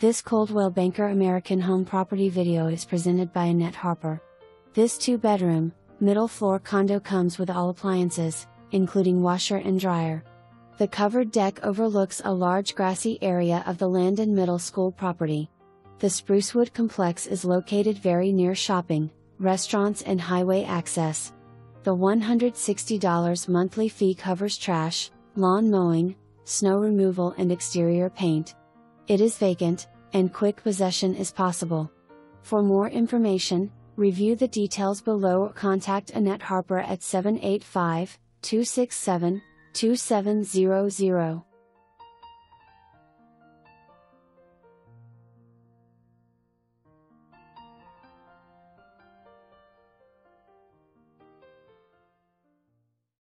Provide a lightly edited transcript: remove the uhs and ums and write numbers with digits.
This Coldwell Banker American Home property video is presented by Annette Harper. This two-bedroom, middle-floor condo comes with all appliances, including washer and dryer. The covered deck overlooks a large grassy area of the Landon Middle School property. The Sprucewood complex is located very near shopping, restaurants and highway access. The $160 monthly fee covers trash, lawn mowing, snow removal and exterior paint. It is vacant, and quick possession is possible. For more information, review the details below or contact Annette Harper at 785-267-2700.